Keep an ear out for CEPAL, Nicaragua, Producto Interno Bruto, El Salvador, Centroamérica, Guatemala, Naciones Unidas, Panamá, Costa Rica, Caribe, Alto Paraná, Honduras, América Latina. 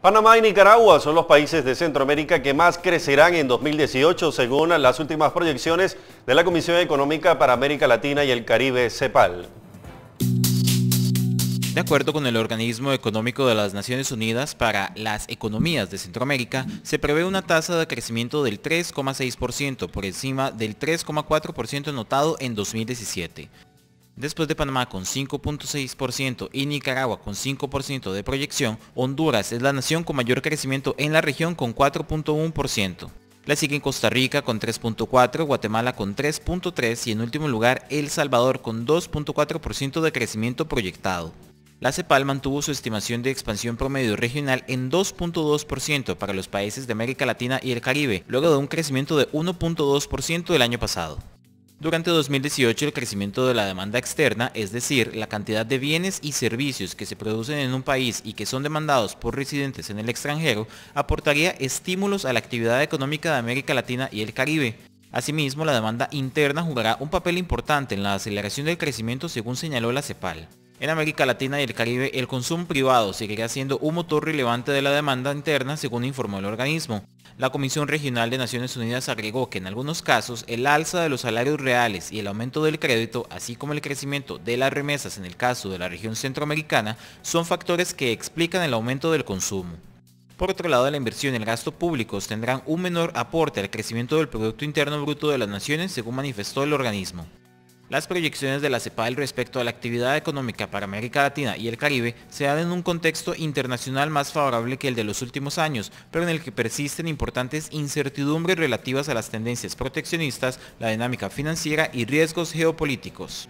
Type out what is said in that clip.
Panamá y Nicaragua son los países de Centroamérica que más crecerán en 2018 según las últimas proyecciones de la Comisión Económica para América Latina y el Caribe, CEPAL. De acuerdo con el Organismo Económico de las Naciones Unidas para las Economías de Centroamérica, se prevé una tasa de crecimiento del 3,6% por encima del 3,4% notado en 2017. Después de Panamá con 5,6% y Nicaragua con 5% de proyección, Honduras es la nación con mayor crecimiento en la región con 4,1%. La siguen Costa Rica con 3,4%, Guatemala con 3,3% y en último lugar El Salvador con 2,4% de crecimiento proyectado. La CEPAL mantuvo su estimación de expansión promedio regional en 2,2% para los países de América Latina y el Caribe, luego de un crecimiento de 1,2% el año pasado. Durante 2018 el crecimiento de la demanda externa, es decir, la cantidad de bienes y servicios que se producen en un país y que son demandados por residentes en el extranjero, aportaría estímulos a la actividad económica de América Latina y el Caribe. Asimismo, la demanda interna jugará un papel importante en la aceleración del crecimiento, según señaló la CEPAL. En América Latina y el Caribe, el consumo privado seguirá siendo un motor relevante de la demanda interna, según informó el organismo. La Comisión Regional de Naciones Unidas agregó que en algunos casos el alza de los salarios reales y el aumento del crédito, así como el crecimiento de las remesas en el caso de la región centroamericana, son factores que explican el aumento del consumo. Por otro lado, la inversión y el gasto públicos tendrán un menor aporte al crecimiento del Producto Interno Bruto de las Naciones, según manifestó el organismo. Las proyecciones de la CEPAL respecto a la actividad económica para América Latina y el Caribe se dan en un contexto internacional más favorable que el de los últimos años, pero en el que persisten importantes incertidumbres relativas a las tendencias proteccionistas, la dinámica financiera y riesgos geopolíticos.